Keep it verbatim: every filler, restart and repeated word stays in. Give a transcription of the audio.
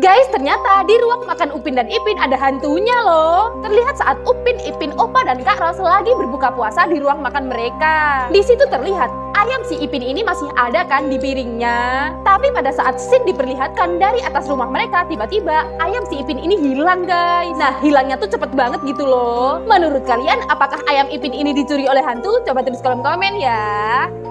Guys, ternyata di ruang makan Upin dan Ipin ada hantunya loh. Terlihat saat Upin, Ipin, Opa, dan Kak Ros lagi berbuka puasa di ruang makan mereka. Di situ terlihat ayam si Ipin ini masih ada kan di piringnya. Tapi pada saat scene diperlihatkan dari atas rumah mereka, tiba-tiba ayam si Ipin ini hilang guys. Nah, hilangnya tuh cepet banget gitu loh. Menurut kalian apakah ayam Ipin ini dicuri oleh hantu? Coba tulis kolom komen ya.